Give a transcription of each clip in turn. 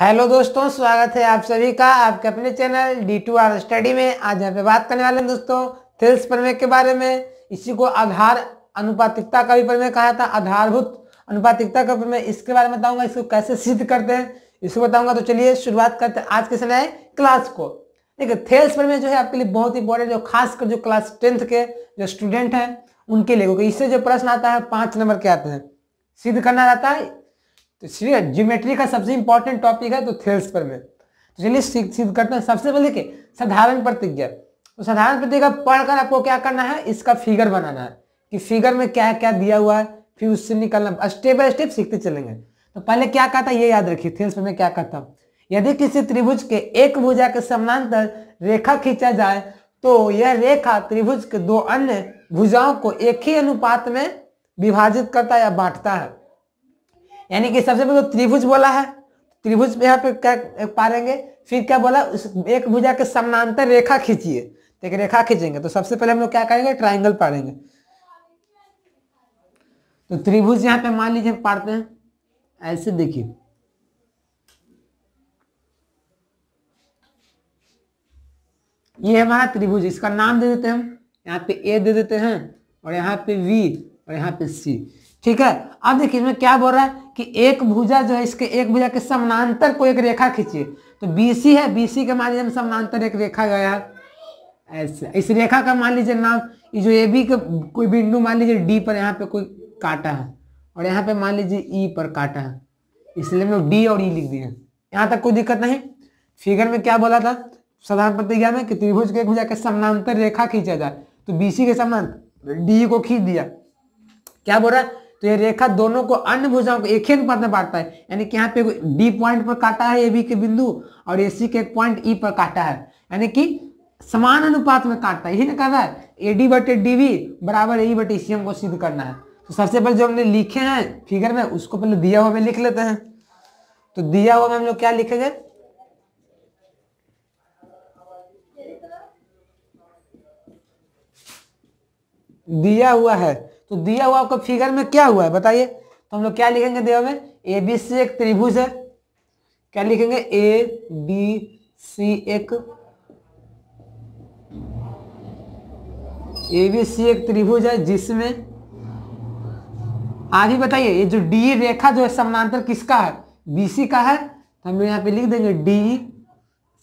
Hello दोस्तों, स्वागत है आप सभी का आपके अपने चैनल D2R स्टडी में। आज यहाँ पे बात करने वाले हैं दोस्तों थेल्स प्रमेय के बारे में। इसी को आधार अनुपातिकता का भी प्रमेय कहा था, आधारभूत अनुपातिकता का प्रमेय। इसके बारे में बताऊंगा, इसको कैसे सिद्ध करते हैं इसको बताऊंगा। तो चलिए शुरुआत करते हैं आज के समय क्लास को। देखिए थेल्स प्रमेय जो है आपके लिए बहुत इंपॉर्टेंट, जो खासकर जो क्लास 10th के जो स्टूडेंट हैं उनके लिए, क्योंकि इससे जो प्रश्न आता है 5 नंबर के आते हैं, सिद्ध करना रहता है। तो इसलिए ज्योमेट्री का सबसे इंपॉर्टेंट टॉपिक है तो थेल्स प्रमेय। तो चलिए सिद्ध करते हैं। सबसे पहले के साधारण प्रतिज्ञा, तो साधारण प्रतिज्ञा पढ़कर आपको क्या करना है, इसका फिगर बनाना है कि फिगर में क्या क्या दिया हुआ है, फिर उससे निकालना। स्टेप बाय स्टेप सीखते चलेंगे। तो पहले क्या कहा था ये याद रखिए, थेल्स प्रमेय क्या कहता हूँ, यदि किसी त्रिभुज के एक भुजा के समानांतर रेखा खींचा जाए तो यह रेखा त्रिभुज के दो अन्य भुजाओं को एक ही अनुपात में विभाजित करता या बांटता है। यानी कि सबसे पहले तो त्रिभुज बोला है, त्रिभुज में यहाँ पे क्या पाएंगे, फिर क्या बोला, उस एक भुजा के समानांतर रेखा खींचिए, तो एक रेखा खींचेंगे। तो सबसे पहले हम लोग क्या करेंगे, ट्राइंगल पाड़ेंगे। तो त्रिभुज यहाँ पे मान लीजिए पाड़ते हैं ऐसे, देखिए ये हमारा त्रिभुज, इसका नाम दे देते हैं हम, यहाँ पे ए दे देते हैं और यहाँ पे वी और यहाँ पे सी, ठीक है। अब देखिए इसमें क्या बोल रहा है कि एक भुजा जो है, इसके एक भुजा के समानांतर को एक रेखा खींचिए। तो बीसी है, बीसी के मान लीजिए हम समानांतर एक रेखा गया ऐसे, इस रेखा का मान लीजिए नाम, ये जो ए बी का कोई बिंदु मान लीजिए डी पर यहाँ पे कोई काटा है और यहाँ पे मान लीजिए ई पर काटा है, इसलिए हम लोग डी और ई लिख दिए। यहाँ तक कोई दिक्कत नहीं। फिगर में क्या बोला था साधारण प्रतिज्ञा में कि त्रिभुज के एक भुजा के समानांतर रेखा खींचा जाए, तो बीसी के समानांतर डी को खींच दिया। क्या बोल रहा है, तो ये रेखा दोनों को अन्य भुजाओं को एक ही अनुपात में बांटता है। यानी कि यहाँ पे डी पॉइंट पर काटा है ए बी के बिंदु और ए सी के एक पॉइंट ई पर काटा है, यानी कि समान अनुपात में काटता है। यही ना कहा रहा है ए डी बटे डी वी बराबर ए ई बटे सी, हमको सिद्ध करना है। तो सबसे पहले जो हमने लिखे हैं फिगर में उसको पहले दिया हुआ में लिख लेते हैं। तो दिया हुआ में हम लोग क्या लिखेंगे, दिया हुआ है, तो दिया हुआ आपका फिगर में क्या हुआ है बताइए। तो हम लोग क्या लिखेंगे, दिया हुआ में ए बी सी एक त्रिभुज है, क्या लिखेंगे, ए बी सी एक, ए बी सी एक त्रिभुज है जिसमें, आगे बताइए ये जो डी रेखा जो है समानांतर किसका है, बीसी का है, तो हम लोग यहाँ पे लिख देंगे डी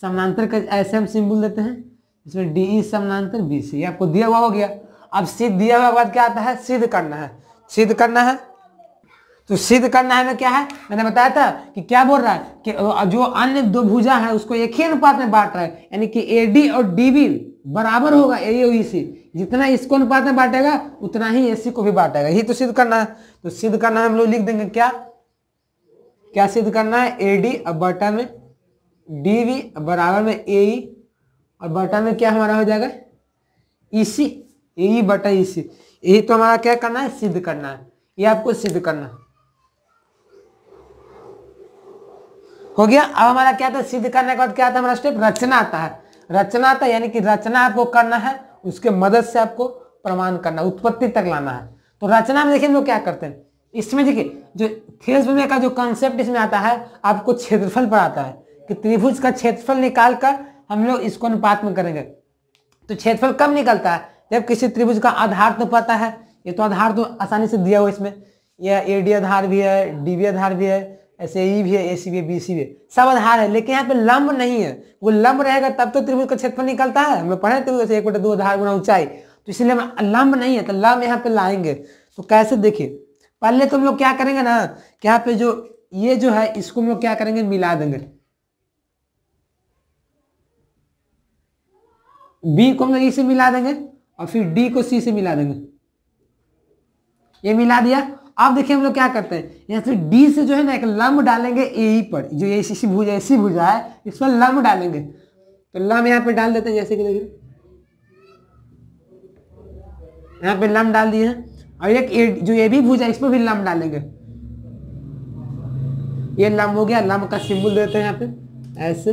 समानांतर का, ऐसे हम सिंबल देते हैं, इसमें डी समानांतर बीसी, ये आपको दिया हुआ हो गया। अब सिद्ध दिया हुआ बात क्या आता है, सिद्ध करना है, सिद्ध करना है। तो सिद्ध करना है में क्या है, मैंने बताया था कि क्या बोल रहा है कि जो अन्य दो भुजा है उसको एक ही अनुपात में बांट रहा है, यानी कि AD और DB बराबर होगा ए और EC, जितना इसको अनुपात में बांटेगा उतना ही AC को भी बांटेगा, यही तो सिद्ध करना है। तो सिद्ध करना है हम लोग लिख देंगे क्या, क्या सिद्ध करना है, AD और बटा में DB बराबर में AE और बटा में क्या हमारा हो जाएगा EC, यही बटा इसी, यही तो हमारा क्या करना है, सिद्ध करना है, ये आपको सिद्ध करना हो गया। अब हमारा क्या था, सिद्ध करने के बाद क्या आता है हमारा स्टेप, रचना आता है। रचना आता है यानी कि रचना आपको करना है, उसके मदद से आपको प्रमाण करना, उत्पत्ति तक लाना है। तो रचना में देखिए हम लोग क्या करते हैं, इसमें देखिए जो थेल्स प्रमेय का जो कॉन्सेप्ट इसमें आता है आपको क्षेत्रफल पर आता है कि त्रिभुज का क्षेत्रफल निकाल कर हम लोग इसको अनुपात में करेंगे। तो क्षेत्रफल कब निकलता है, जब किसी त्रिभुज का आधार तो पता है, ये तो आधार तो आसानी से दिया हुआ, इसमें यह ए डी आधार भी है, डी बी आधार भी है, ऐसे ई भी है, ए सी भी है, बी सी भी है, सब आधार है। लेकिन यहाँ पे लंब नहीं है, वो लंब रहेगा तब तो त्रिभुज का क्षेत्रफल निकलता है, हम लोग पढ़े त्रिभुज से 1/2 आधार गुना ऊंचाई, तो इसलिए लंब नहीं है, तो लंब यहाँ पे लाएंगे। तो कैसे देखिए, पहले तो हम लोग क्या करेंगे ना कि यहाँ पे जो ये जो है इसको हम लोग क्या करेंगे, मिला देंगे, बी को हम लोग इसे मिला देंगे और फिर डी को सी से मिला देंगे, ये मिला दिया। अब देखिए हम लोग क्या करते हैं, यहाँ से डी से जो है ना एक लंब डालेंगे ए पर, जो ये सी भुजा है इसमें लंब डालेंगे, तो लंब यहाँ पे डाल देते हैं, जैसे कि देखिए यहाँ पे लंब डाल दिए हैं, और एक जो ये भी भुजा इसमें भी लंब डालेंगे, ये लंब हो गया, लंब का सिंबल देते हैं यहाँ पे ऐसे,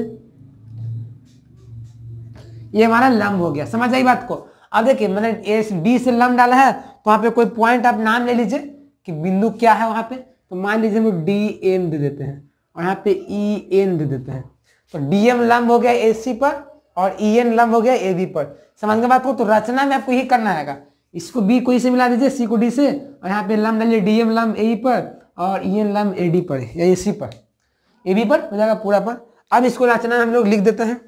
ये हमारा लंब हो गया। समझ आई बात को। अब देखिए मैंने एस डी से लंब डाला है, तो वहाँ पे कोई पॉइंट आप नाम ले लीजिए कि बिंदु क्या है वहाँ पे, तो मान लीजिए हम लोग डी एम दे देते हैं और यहाँ पे ई एन दे देते हैं, तो डीएम लंब हो गया एसी पर और ई एन लंब हो गया एबी पर। समझ गए बात को? तो रचना में आपको यही करना रहेगा, इसको बी को ई से मिला दीजिए, सी को डी से, और यहाँ पे लंब डालिए डीएम लंब ए पर और ई एन लंब एडी पर या एसी पर, एबी पर हो जाएगा पूरा पर। अब इसको रचना में हम लोग लिख देते हैं।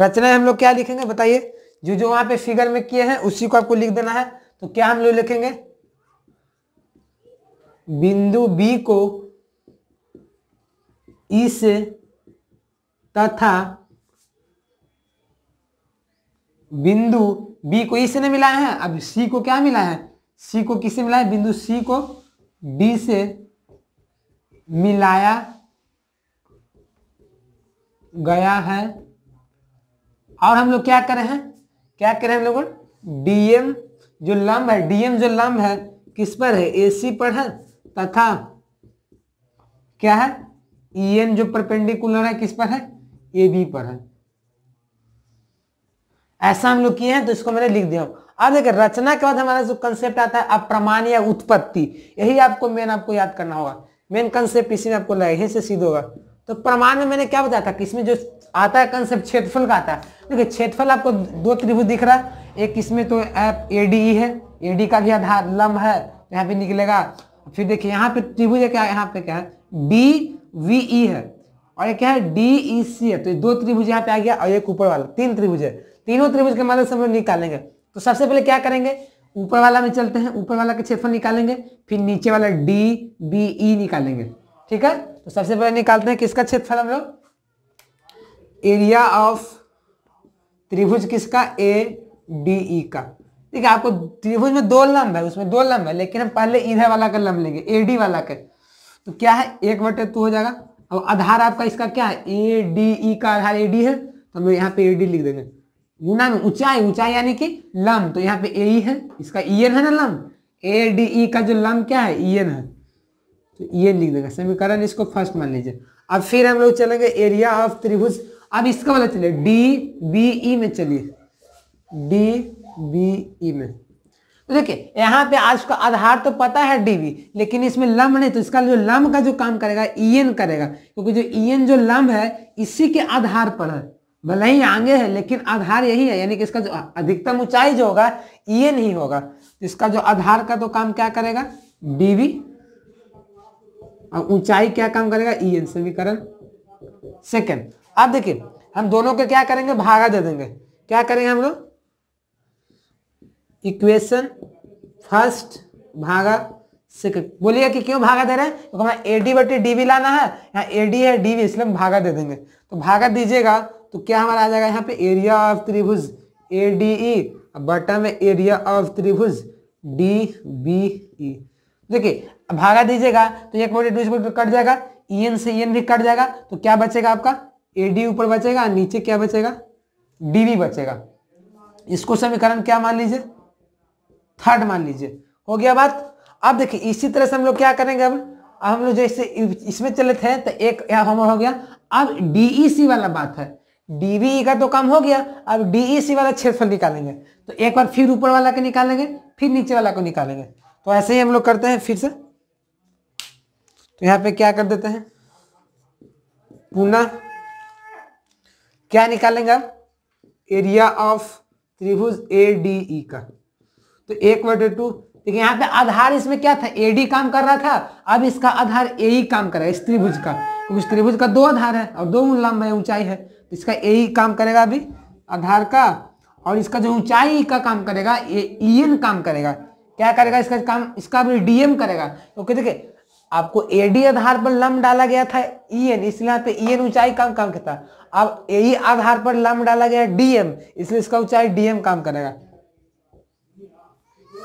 रचना में हम लोग क्या लिखेंगे बताइए? जो जो वहां पे फिगर में किए हैं उसी को आपको लिख देना है। तो क्या हम लोग लिखेंगे? बिंदु बी को ई से तथा, बिंदु बी को ई से नहीं मिलाया है, अब सी को क्या मिलाया है? सी को किससे मिलाया है? बिंदु सी को डी से मिलाया गया है। और हम लोग क्या कर रहे हैं? क्या कर रहे हैं हम लोग? डीएम जो लंब है, डीएम जो लंब है किस पर है? एसी पर है। तथा क्या है? ईएन जो परपेंडिकुलर है किस पर है? एबी पर है। ऐसा हम लोग किए हैं, तो इसको मैंने लिख दिया। अब देखिए रचना के बाद हमारा जो कंसेप्ट आता है अप्रमाण या उत्पत्ति, यही आपको मेन आपको याद करना होगा। मेन कंसेप्ट इसी में आपको लगेगा, यहीं से सीधा होगा। तो प्रमाण में मैंने क्या बताया था? किसमें जो आता है कंसेप्ट क्षेत्रफल का आता है। देखिए क्षेत्रफल आपको दो त्रिभुज दिख रहा है, एक इसमें तो एडीई है, एडी का भी आधार लंब है, यहाँ पे निकलेगा। फिर देखिए यहाँ पे त्रिभुज है, क्या यहाँ पे क्या है? डी वी ई है और एक क्या है? डी ई सी है। तो ये दो त्रिभुज यहाँ पे आ गया और एक ऊपर वाला, तीन त्रिभुज है। तीनों त्रिभुज के मदद से हम लोग निकालेंगे। तो सबसे पहले क्या करेंगे? ऊपर वाला में चलते हैं, ऊपर वाला का क्षेत्रफल निकालेंगे, फिर नीचे वाला डी बी ई निकालेंगे। ठीक है, तो सबसे पहले निकालते हैं किसका क्षेत्रफल हम लोग? एरिया ऑफ त्रिभुज किसका? ए डी ई का। ठीक है, आपको त्रिभुज में दो लंब है, उसमें दो लंब है, लेकिन हम पहले इधर वाला का लंब लेंगे, एडी वाला का। तो क्या है? 1/2 हो जाएगा। अब आधार आपका इसका क्या है? ए डी ई का आधार एडी है, तो हम यहाँ पे एडी लिख देंगे। गुना में ऊंचाई, ऊंचाई यानी कि लंब, तो यहाँ पे ए ई है, इसका ई एन है ना लंब, ए डी ई का जो लंब क्या है? ई एन है, तो ई एन लिख देंगे। समीकरण इसको फर्स्ट मान लीजिए। अब फिर हम लोग चलेंगे एरिया ऑफ त्रिभुज। अब इसका वाला चलिए डी बी ई में, चलिए डी बी ई में। तो देखिए यहाँ पे आज का आधार तो पता है डीबी, लेकिन इसमें लंब नहीं, तो इसका जो लंब का जो काम करेगा ईएन करेगा, क्योंकि जो ईएन जो लंब है इसी के आधार पर है, भले ही आगे है लेकिन आधार यही है, यानी कि इसका जो अधिकतम ऊंचाई जो होगा ईएन ही होगा। इसका जो आधार का तो काम क्या करेगा? डीबी, और ऊंचाई क्या काम करेगा? ईएन। समीकरण सेकेंड। अब देखिए हम दोनों के क्या करेंगे? भागा दे देंगे। क्या करेंगे हम लोग? इक्वेशन फर्स्ट भागा सेकंड। बोलिए कि क्यों भागा दे रहे हैं? क्योंकि हमें एडी बटे डीवी लाना है, यहाँ एडी है डीवी, इसलिए हम भागा दे देंगे। तो भागा दीजिएगा तो क्या हमारा आ जाएगा यहाँ पे? एरिया ऑफ त्रिभुज एडीई बटा में एरिया ऑफ त्रिभुज डीबीई। देखिए भागा दीजिएगा तो 1/2 कट जाएगा, ई एन से ई एन भी कट जाएगा, तो क्या बचेगा आपका? एडी ऊपर बचेगा, नीचे क्या बचेगा? डीवी बचेगा। इसको समीकरण क्या मान लीजिए? थर्ड मान लीजिए। हो गया बात। अब देखिए इसी तरह से हम लोग क्या करेंगे? अब हम लोग जैसे इसमें चले थे तो एक यहाँ हमारा हो गया। अब डीईसी वाला बात है, डीवीई का तो काम हो गया, अब डीईसी वाला क्षेत्रफल निकालेंगे। तो एक बार फिर ऊपर वाला को निकालेंगे, फिर नीचे वाला को निकालेंगे। तो ऐसे ही हम लोग करते हैं फिर से। तो यहाँ पे क्या कर देते हैं? पुनः क्या निकालेंगे? अब एरिया ऑफ त्रिभुज एडीई का। तो 1/2, देखिए यहाँ पे आधार इसमें क्या था? एडी काम कर रहा था, अब इसका आधार एई काम करेगा इस त्रिभुज का, क्योंकि इस त्रिभुज का दो आधार है और दो लंब है, ऊंचाई है, तो इसका एई काम करेगा अभी आधार का, और इसका जो ऊंचाई का काम करेगा ईएन काम करेगा। क्या करेगा इसका काम? इसका भी डीएम करेगा, क्योंकि देखिए आपको एडी आधार पर लंब डाला गया था ईएन, इसलिए यहाँ पे ईएन ऊंचाई काम काम करता। अब एई आधार पर लंब डाला गया डीएम, इसलिए इसका ऊंचाई डीएम काम करेगा।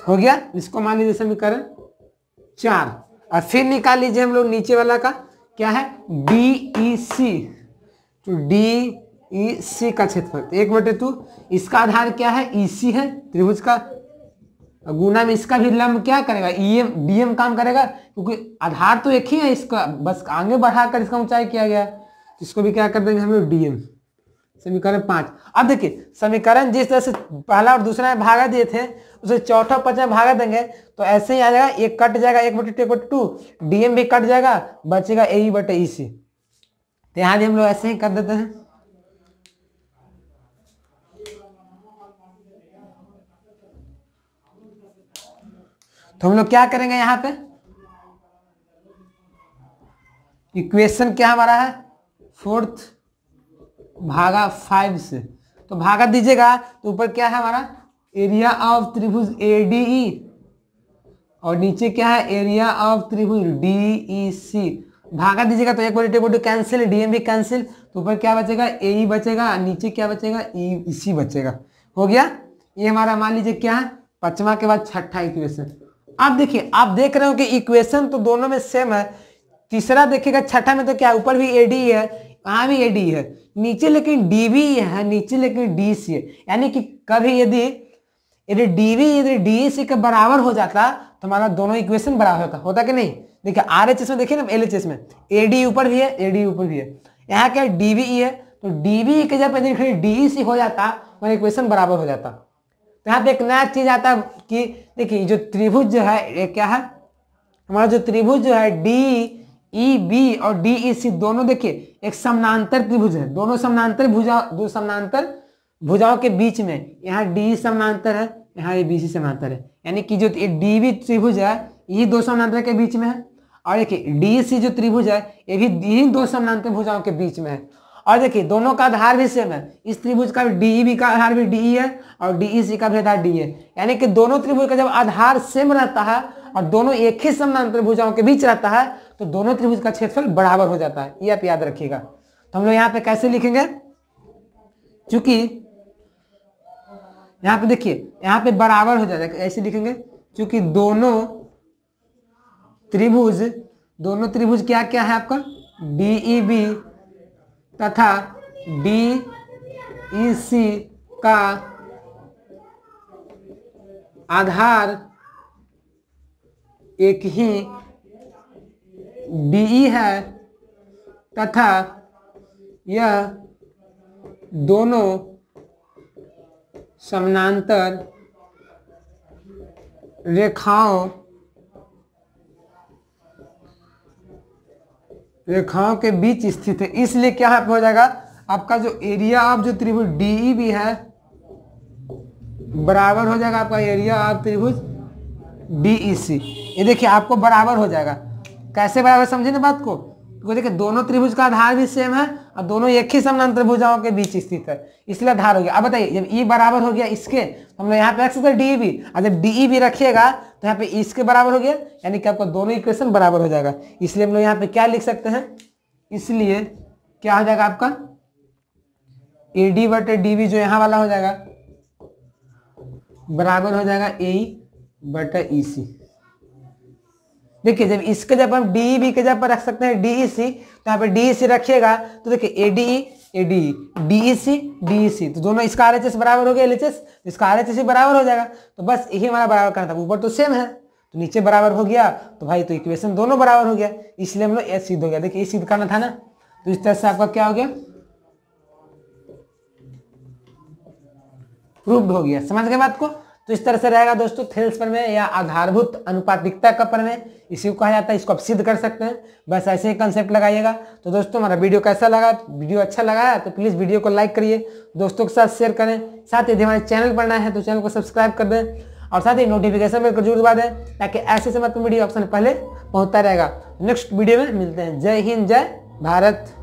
हो गया, इसको मान लीजिए समीकरण 4। और फिर निकाल लीजिए हम लोग नीचे वाला का क्या है? डीईसी। तो डीईसी का क्षेत्रफल 1/2, इसका आधार क्या है? ईसी है त्रिभुज का, गुना में इसका भी लंब क्या करेगा? ईएम डीएम काम करेगा, क्योंकि आधार तो एक ही है इसका, बस आगे बढ़ाकर इसका ऊंचाई किया गया है। इसको भी क्या कर देंगे हम लोग? डीएम। समीकरण 5। अब देखिए समीकरण जिस तरह से पहला और दूसरा भागा दिए थे उसे चौथा पांचवा भागा देंगे तो ऐसे ही आ जाएगा, एक कट जाएगा, 1/2 डीएम भी कट जाएगा, बचेगा ए/ईसी। तो यहाँ भी हम लोग ऐसे ही कर देते हैं। तो हम लोग क्या करेंगे यहाँ पे, इक्वेशन क्या हमारा है 4/5 से, तो भागा दीजिएगा तो ऊपर क्या है हमारा एरिया ऑफ त्रिभुज एडीई और नीचे क्या है एरिया ऑफ त्रिभुज डीईसी। भागा दीजिएगा तो 1/2 कैंसिल, डीएम भी कैंसिल, तो ऊपर क्या बचेगा एई बचेगा, नीचे क्या बचेगा ईसी बचेगा। हो गया, ये हमारा मान लीजिए क्या है पांचवा के बाद छठा इक्वेशन। अब देखिए आप देख रहे हो कि इक्वेशन तो दोनों में सेम है, तीसरा देखिएगा छठा में तो क्या ऊपर भी एडी है, वहाँ भी एडी है, नीचे लेकिन डीबी है, नीचे लेकिन डीसी है। यानी कि कभी यदि डीबी यदि डीसी के बराबर हो जाता तो हमारा दोनों इक्वेशन बराबर होता कि नहीं। देखिए आरएचएस में देखिए ना एलएचएस में एडी ऊपर भी है एडी ऊपर भी है, यहाँ क्या डीबी है तो डीबी के जब डीसी हो जाता हमारा इक्वेशन बराबर हो जाता। तो यहाँ पे एक नया चीज आता है कि देखिए जो त्रिभुज जो है क्या है हमारा, जो त्रिभुज जो है डी ई बी और डी ई सी दोनों देखिए एक समानांतर त्रिभुज है, दोनों समानांतर भुजा दो समानांतर भुजाओं के बीच में, यहाँ डी समानांतर है यहाँ ए बी सी समानांतर है। यानी कि जो डी बी त्रिभुज है ये दो समानांतर के बीच में है, और देखिए डी सी जो त्रिभुज है ये भी यही दो समानांतर भुजाओं के बीच में है। और देखिए दोनों का आधार भी सेम है, इस त्रिभुज का भी डी ई बी का आधार भी डी ई है और डी ई सी का भी आधार डी है। यानी कि दोनों त्रिभुज का जब आधार सेम रहता है और दोनों एक ही समानांतर भुजाओं के बीच रहता है तो दोनों त्रिभुज का क्षेत्रफल बराबर हो जाता है, ये आप याद रखिएगा। तो हम लोग यहाँ पे कैसे लिखेंगे, क्योंकि यहाँ पे देखिए यहाँ पे बराबर हो जाएगा, ऐसे लिखेंगे क्योंकि दोनों त्रिभुज क्या क्या है आपका डीईबी तथा डीईसी का आधार एक ही डीई है तथा यह दोनों समानांतर रेखाओं के बीच स्थित है। इसलिए क्या हो जाएगा आपका जो एरिया ऑफ जो त्रिभुज डीई भी है बराबर हो जाएगा आपका एरिया ऑफ त्रिभुज डीईसी। ये देखिए आपको बराबर हो जाएगा, कैसे बराबर समझे ना बात को, क्योंकि देखिए दोनों त्रिभुज का आधार भी सेम है और दोनों एक ही समानांतर भुजाओं के बीच स्थित है, इसलिए आधार हो गया। अब बताइए जब ई बराबर हो गया इसके तो हम लोग यहाँ पे रख सकते हैं डीई बी, और जब डीई बी रखिएगा तो यहाँ पे इसके बराबर हो गया, यानी कि आपका दोनों इक्वेशन बराबर हो जाएगा। इसलिए हम लोग यहाँ पे क्या लिख सकते हैं, इसलिए क्या हो जाएगा आपका ए डी बटे डी बी जो यहाँ वाला हो जाएगा बराबर हो जाएगा ए बटे ई सी। देखिए जब इसके जब हम डी बी के जब पर रख सकते हैं डीई सी तो यहाँ पे डीई सी रखिएगा तो देखिए ADE DE C DE C तो दोनों इसका आरएचएस बराबर हो गया एलएचएस, इसका आरएचएस ही बराबर हो जाएगा। तो बस यही हमारा बराबर करना था, ऊपर तो सेम है तो नीचे बराबर हो गया तो भाई तो इक्वेशन दोनों बराबर हो गया, इसलिए हम लोग ए सिद्ध हो गया। देखिए ए सिद्ध करना था ना, तो इस तरह से आपका क्या हो गया प्रूव्ड हो गया। समझ गए बात को, तो इस तरह से रहेगा दोस्तों थेल्स प्रमेय या आधारभूत अनुपातिकता का प्रमेय इसी को कहा जाता है, इसको आप सिद्ध कर सकते हैं, बस ऐसे ही कंसेप्ट लगाइएगा। तो दोस्तों हमारा वीडियो कैसा लगा, वीडियो अच्छा लगाया तो प्लीज़ वीडियो को लाइक करिए, दोस्तों के साथ शेयर करें, साथ ही यदि हमारे चैनल पर नए हैं तो चैनल को सब्सक्राइब कर दें और साथ ही नोटिफिकेशन बेल को जरूर दबा दें ताकि ऐसे समय वीडियो ऑप्शन पहले पहुँचता रहेगा। नेक्स्ट वीडियो में मिलते हैं, जय हिंद जय भारत।